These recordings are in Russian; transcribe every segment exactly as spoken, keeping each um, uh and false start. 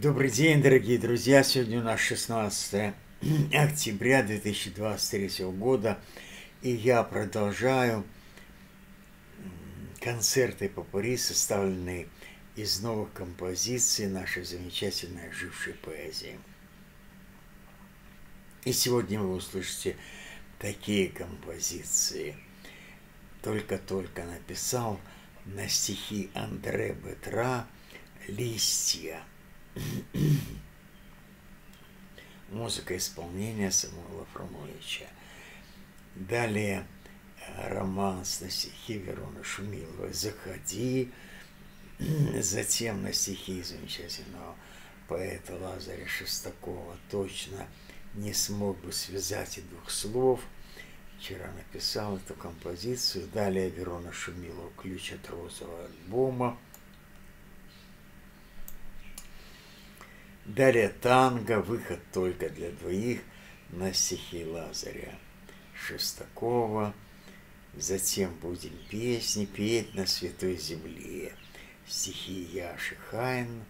Добрый день, дорогие друзья! Сегодня у нас шестнадцатое октября две тысячи двадцать третьего года, и я продолжаю концерты попурри, составленные из новых композиций нашей замечательной ожившей поэзии. И сегодня вы услышите такие композиции. Только-только написал на стихи Андре Бетра «Листья». Музыка исполнения Самуила Фрумовича. Далее романс на стихи Вероны Шумиловой «Заходи», затем на стихи замечательного поэта Лазаря Шестакова «Точно не смог бы связать и двух слов». Вчера написал эту композицию. Далее Верона Шумилова «Ключ от розового альбома». Далее танго «Выход только для двоих» на стихи Лазаря Шестакова. Затем будем песни петь на святой земле. Стихи Яши Хайн.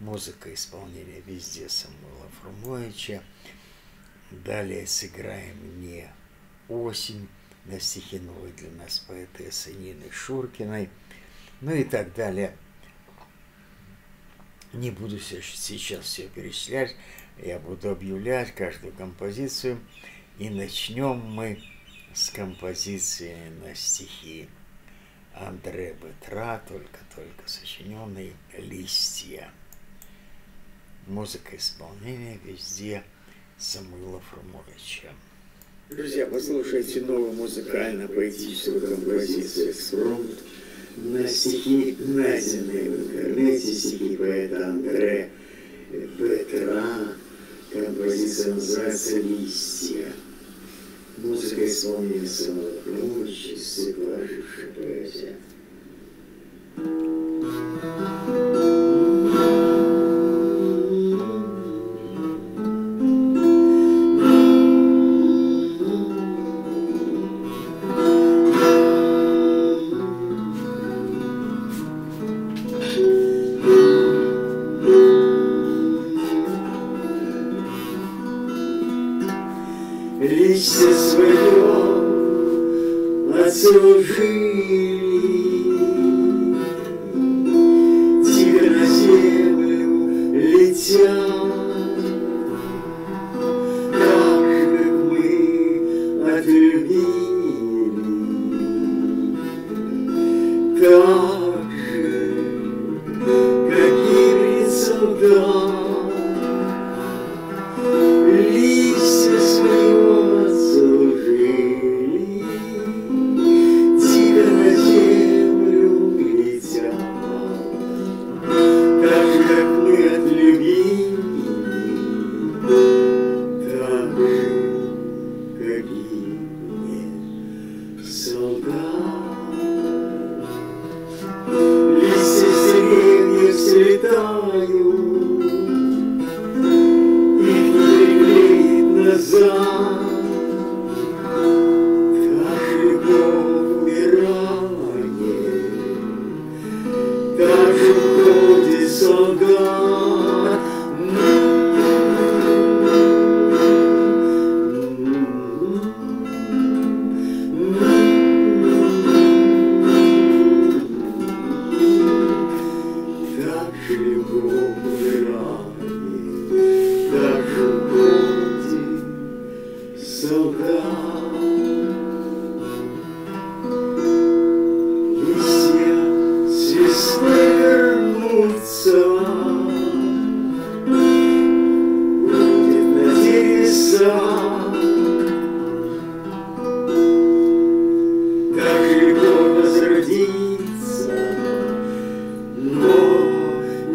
Музыка исполнения везде Самуила Фрумовича. Далее «Сыграем мне осень» на стихи новой для нас поэтессы Нины Шуркиной. Ну и так далее. Не буду сейчас все перечислять, я буду объявлять каждую композицию. И начнем мы с композиции на стихи Андре Бетра, только-только сочиненные «Листья». Музыка исполнения везде Самуила Фрумовича. Друзья, послушайте новую музыкально-поэтическую композицию «Экспромт» на стихи, найденные в интернете, стихи поэта Андре Бетра. Композиция называется «Листья». Музыка исполнена Самуила Фрумовича из цикла «Ожившая поэзия». Листья свое отслужили, тихо на землю летят, так же мы отлюбили, так же, как и солдат.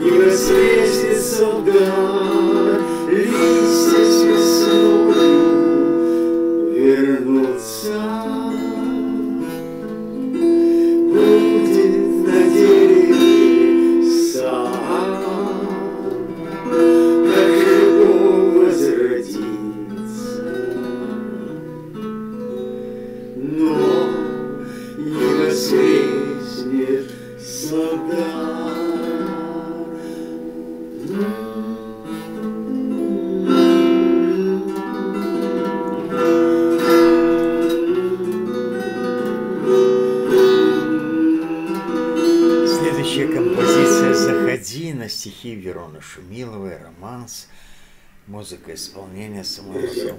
Субтитры создавал Композиция «Заходи» на стихи Вероны Шумиловой, романс, музыка исполнения Самуила Фрумовича.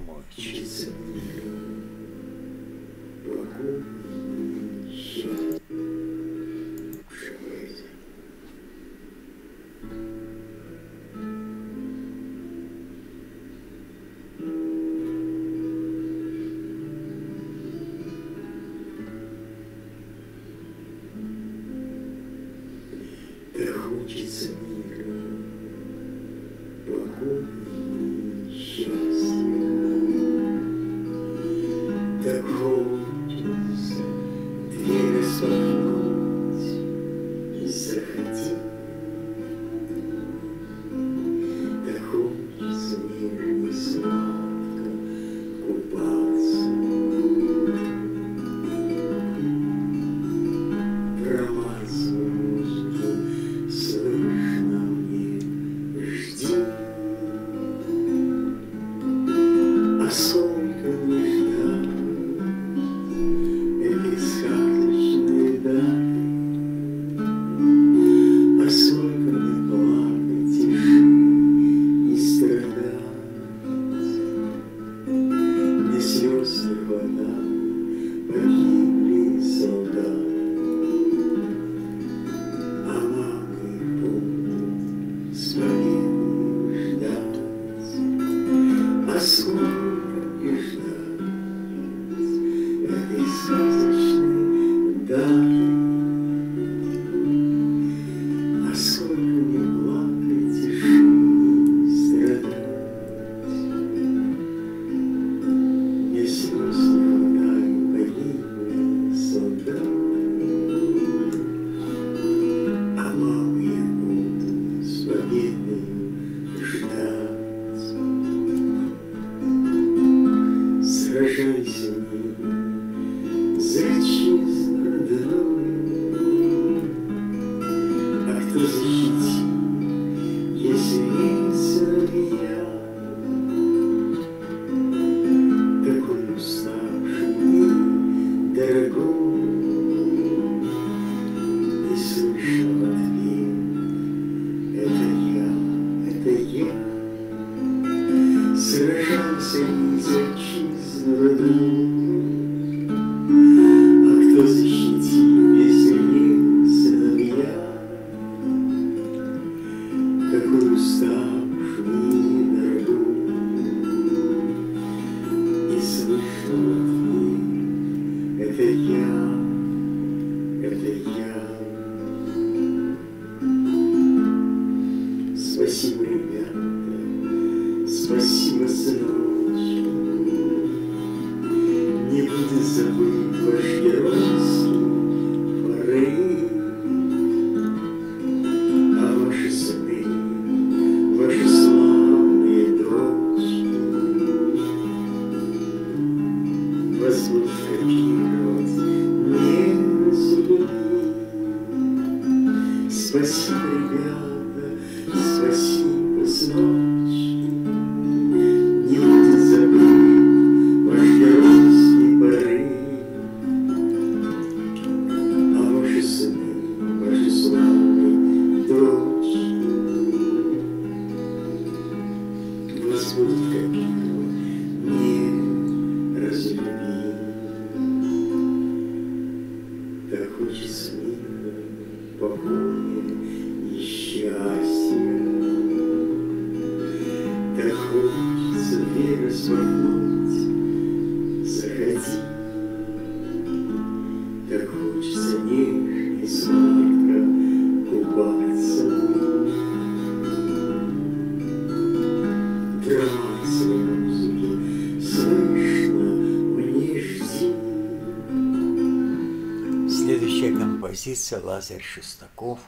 Лазарь Шестаков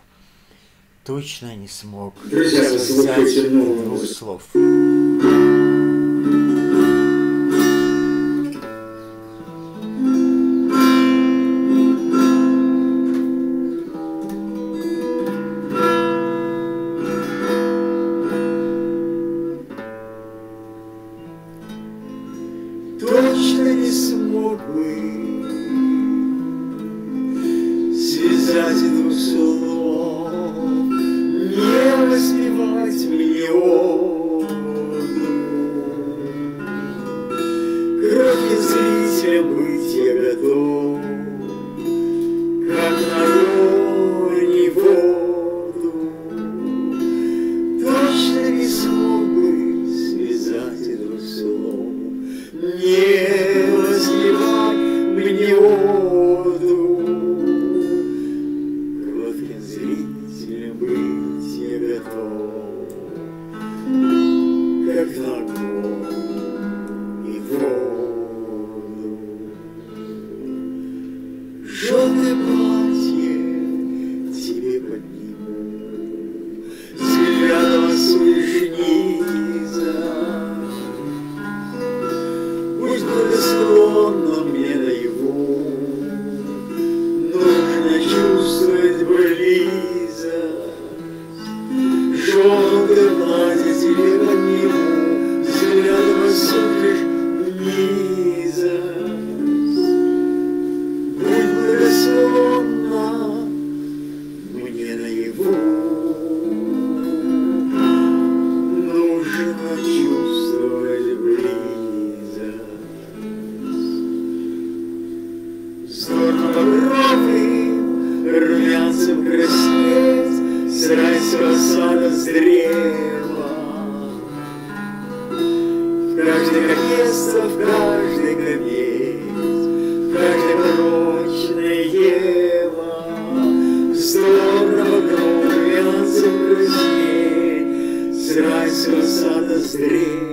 точно не смог связать двух слов. Точно не смог бы связать двух слов. клевету, как закон и правду. Жёлтое платье тебе подниму, зеленого суежениза. Будь благосклонна мне наяву, нужно чувствовать близость. Желтое платье тебе подниму, взглядом осудишь низа. Будь благословенна мне наяву, нужно чувствовать близость. Вздорно багровым румянцем краснеть, срась рассада сдрела. В каждой место, в каждой конец, в каждой порочное ева. Вздорного кровянцем красней, срась рассада сдрела.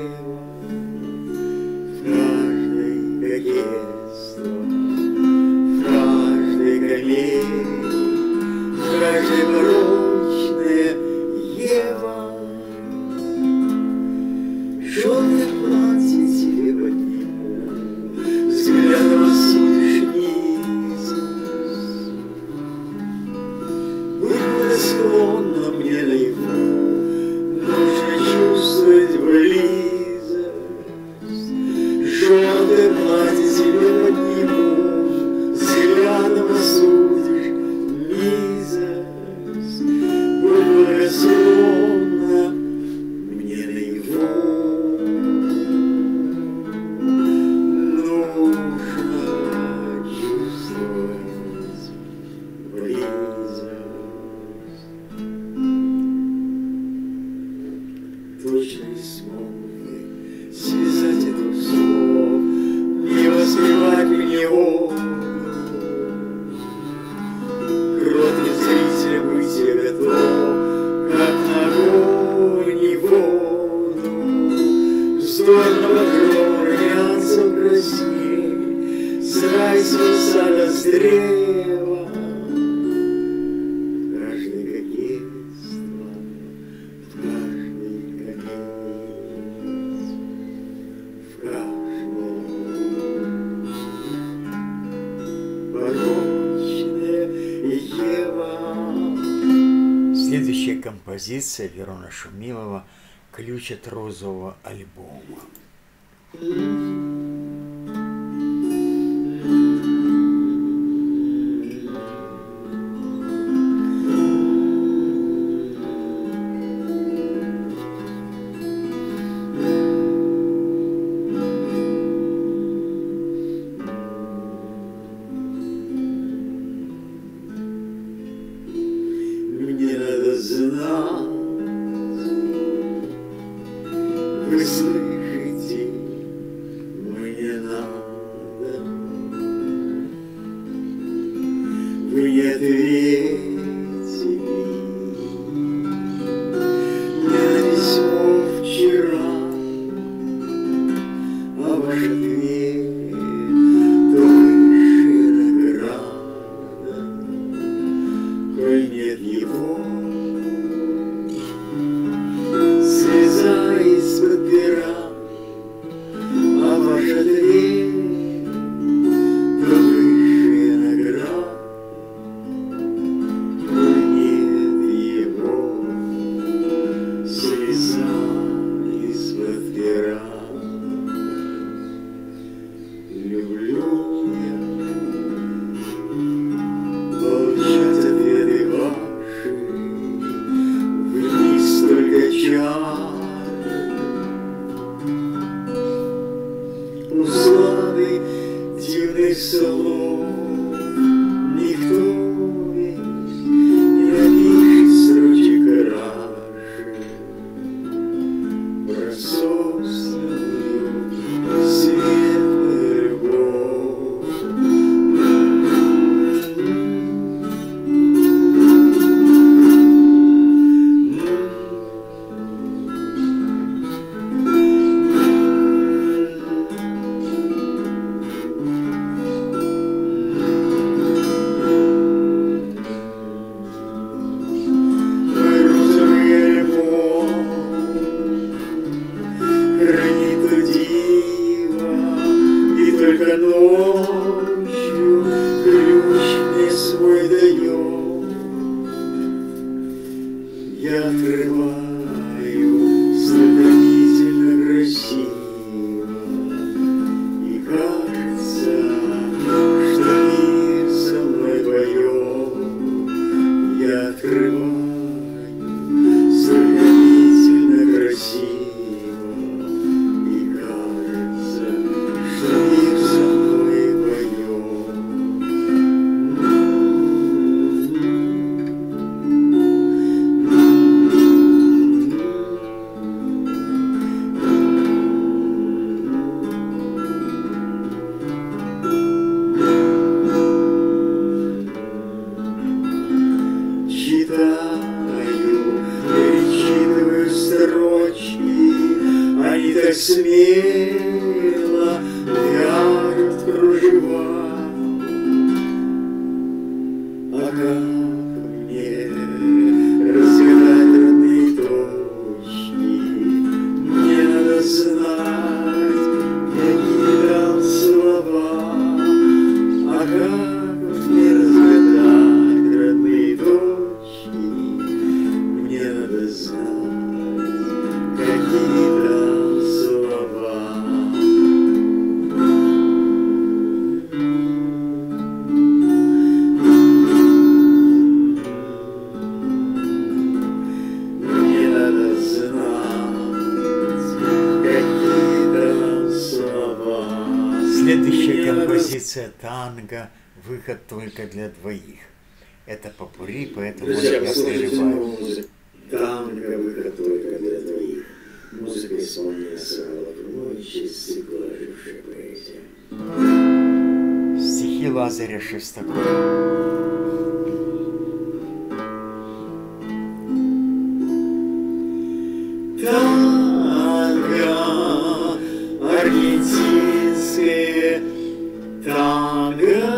В каждой конец, в каждой конец, в каждой порочной Ева. Желтое платье тебе подниму, взглядом осудишь низость. Будь благосклонна мне наяву, нужно чувствовать близость. Желтое платье тебе подниму, взглядом осудишь низость. Словно мне наяву, нужно чувствовать близость. Точно не смог связать этих слов, не воспевать мне окна. Кротным зрителям быть я готов, как на огонь и воду. Вздорного румянцем красней, с райского сада сдрева. В каждое кокетство, в каждый конец, в каждом порочное ева. Следующая композиция Верона Шумилова «Ключ от розового альбома». Thank you. я открываю снабдительно красиво, и кажется, что мир со мной поет. Я открываю снабдительно красиво, и кажется, что мир со мной поет. Смело вяжут кружева, а как мне разгадать родные точки? Мне надо знать, я не дал слова, а как мне разгадать родные точки? Мне надо знать, какие дал танго, выход только для двоих. Это попури, поэтому друзья, я сливаю. Танго, выход только для двоих. Музыка исполнена Самуила Фрумовича из цикла «Ожившая поэзия». Стихи Лазаря Шестакова. Танго, аргентинское танго,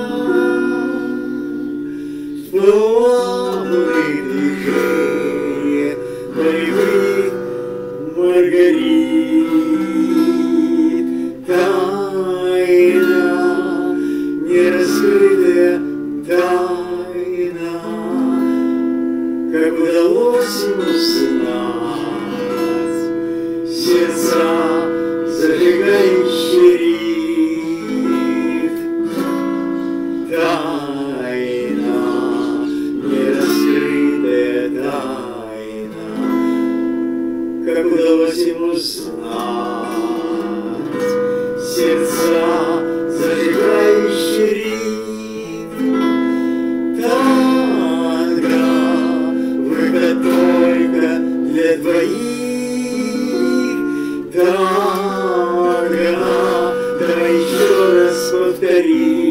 плавные движения полевых маргарит, тайна, нераскрытая тайна, как удалось узнать сердца, зажигающие ритм. Тайна, нераскрытая тайна, как удалось ему знать, сердца, зажигающие ритм. Танго, выход только для двоих. Танго, давай еще раз повторим.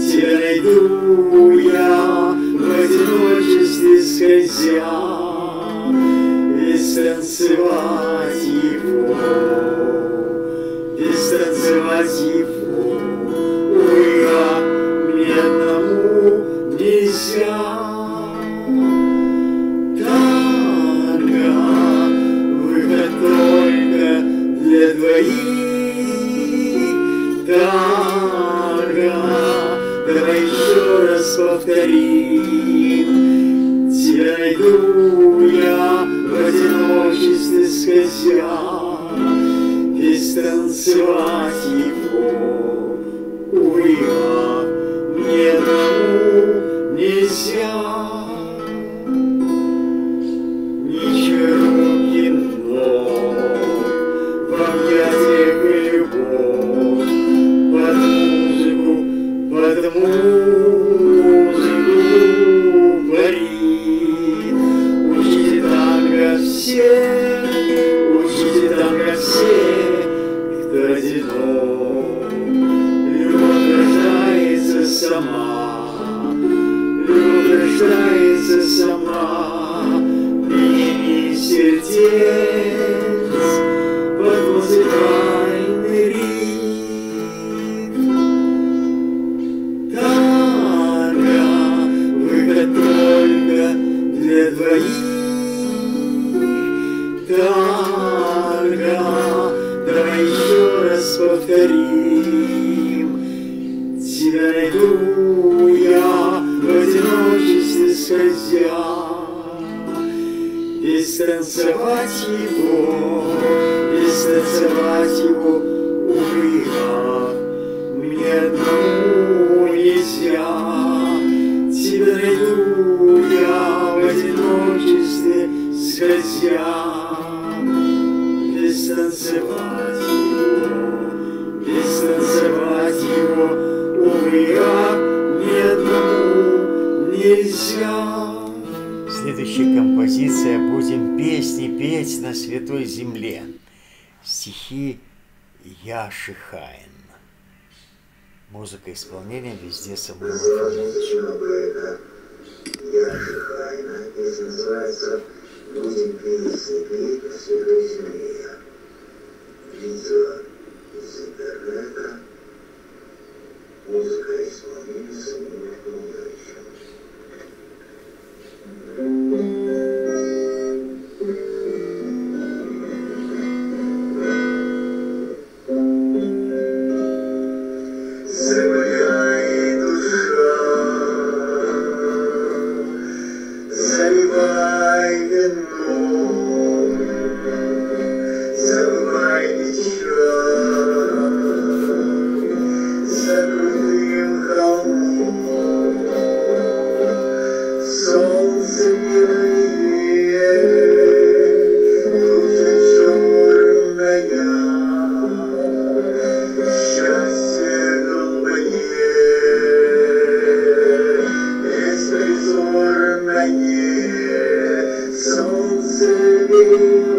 Тебя найду я в одиночестве скользя, без танцевать его, без танцевать его, увы, мне одному нельзя. Танго, выход только для двоих. Танго, давай еще раз повторим. Тебя найду я в одиночестве скользя, без танцевать его, увы, мне одному нельзя. Ни черуки ног, во объятиях и любовь, под музыку, под музыку пари. Учите танго все, учите танго все, кто одинок. Любовь рождается сама, любовь рождается сама. Бери сердец под музыкальный ритм. Для двоих. Танго, давай еще раз повторим. Тебя найду я в одиночестве скользя, и станцевать его, и станцевать его у рыба. Мне одному нельзя, тебя найду я в одиночестве скользя. И станцевать его, и станцевать его у рыба. Мне одному нельзя. Следующая композиция «Будем песни петь на святой земле». Стихи Яши Хайн. Музыка исполнения везде Самуила Фрумовича. Яши Хайна. Песня называется «Будем песни петь на святой земле». Видео из интернета. Музыка исполнения Самуила Фрумовича. Замирай, душа, заливай вином, забывай печаль, за крутым холмом солнце белее, душа черная, счастье голубое, беспризорное, солнце белое.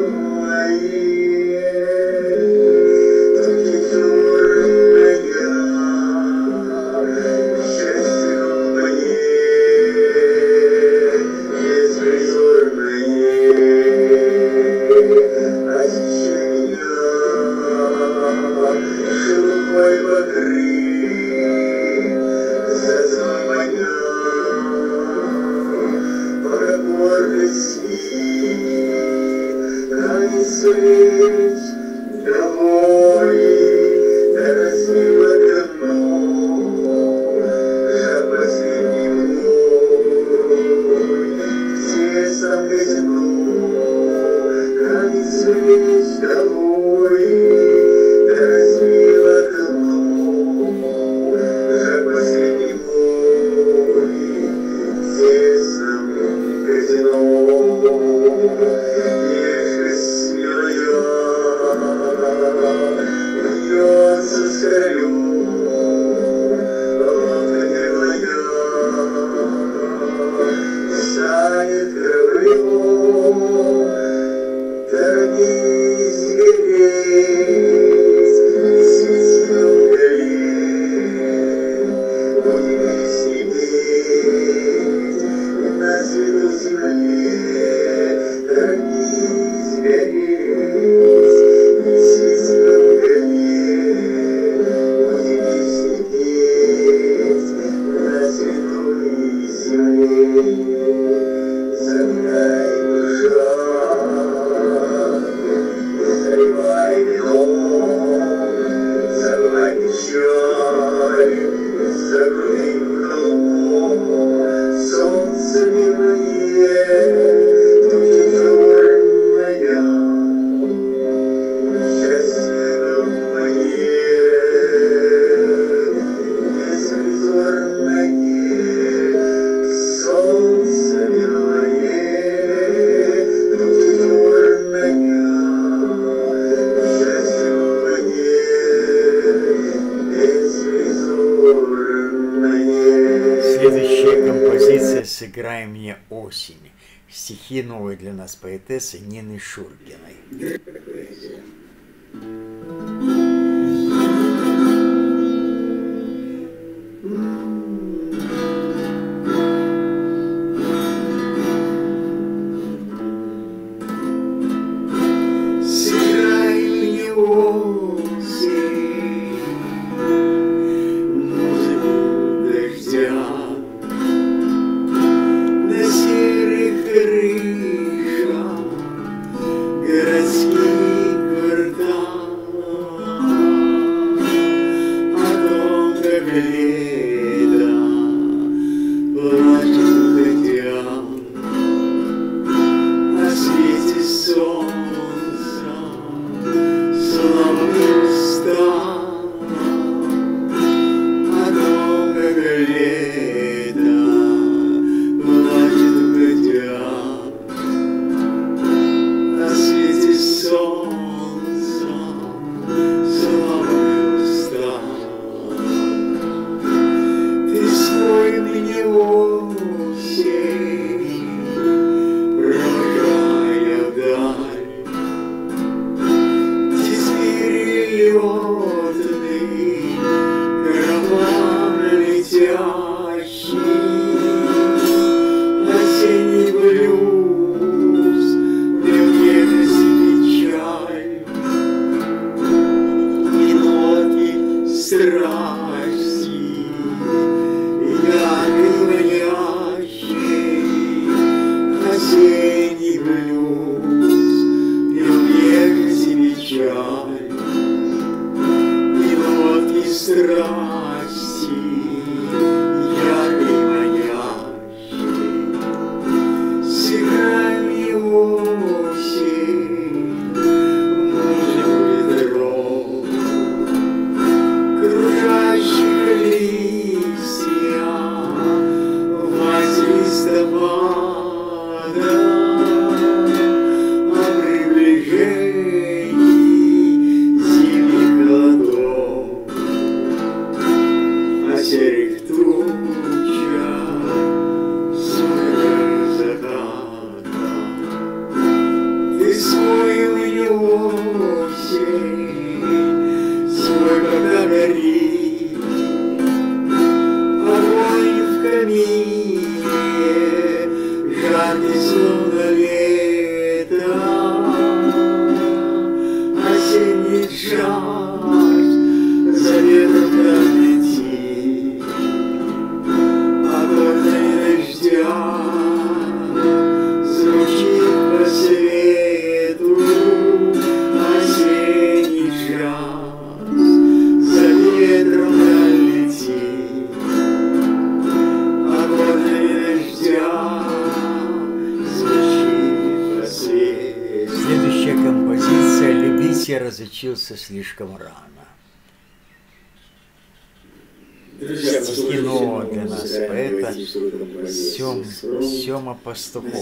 «Сыграй мне осень». Стихи новой для нас поэтессы Нины Шуркиной. Городские города. осенний свой благодарить. Огонь в камине жаркий словно ветер, осенний джаз за ветром пролетит. Огонь за дождя звучит по свету осенний джаз, за ветром пролетит. Огонь дождя звучит по свету. Следующая композиция «Любить я разучился слишком рано». Сочинено для нас поэта Сёма Пастухов.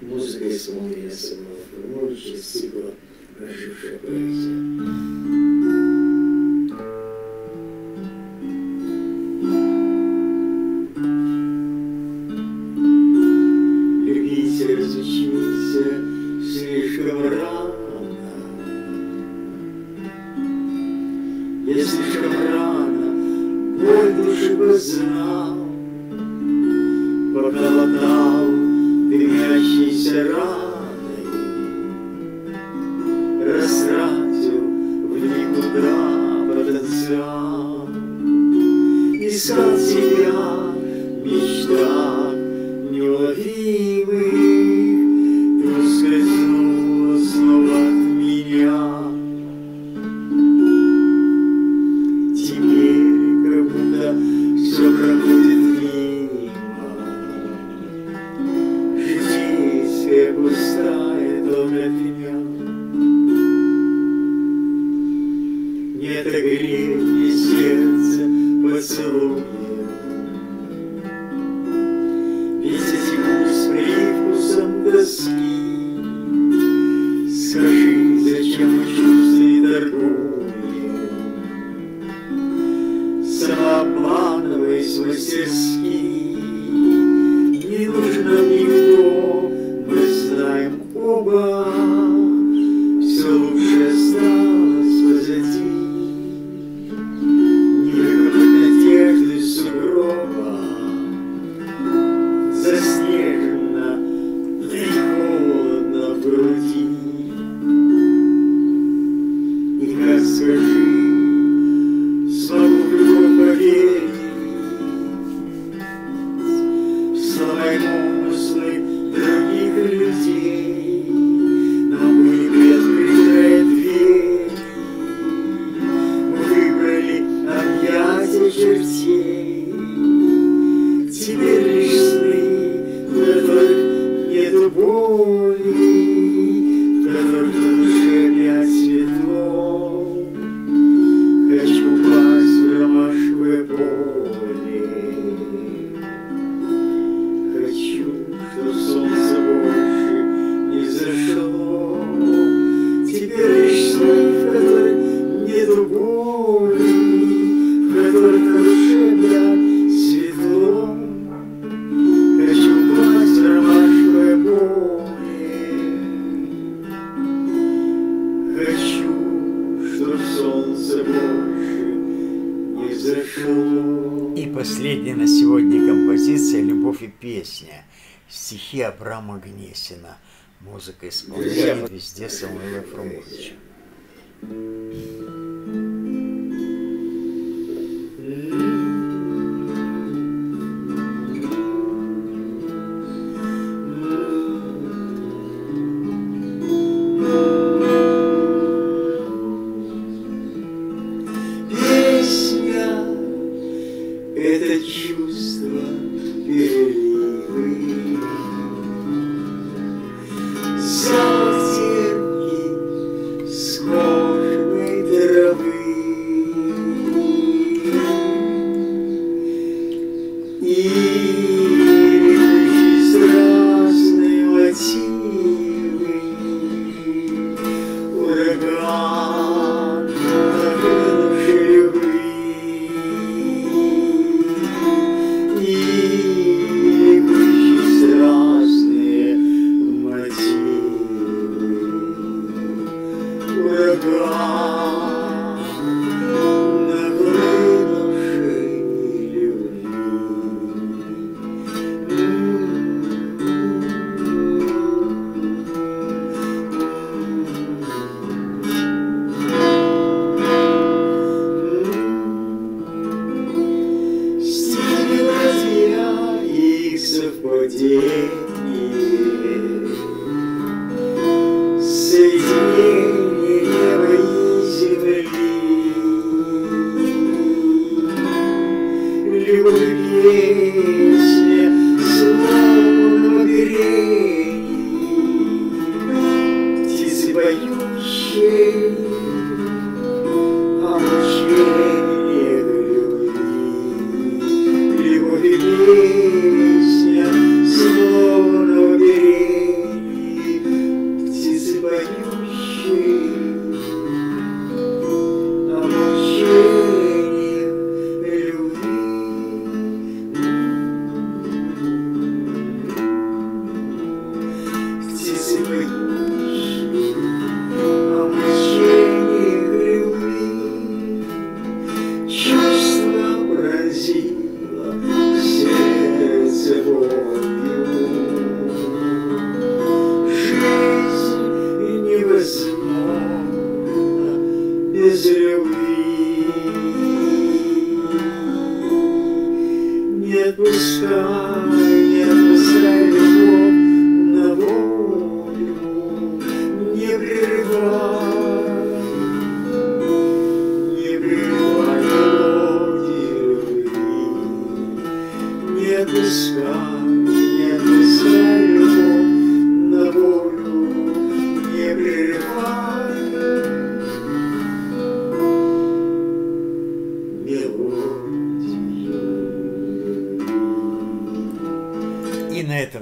Музыка и самоления Самуила Фрумовича из цикла «Разжившая поэзия». Абрама Гнесина. Музыка исполняет везде Самуила Фрумовича. Субтитры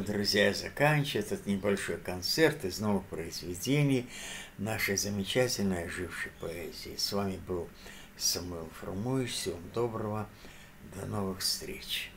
Друзья, заканчивается этот небольшой концерт из новых произведений нашей замечательной ожившей поэзии. С вами был Самуил Фрумович. Всего доброго. До новых встреч.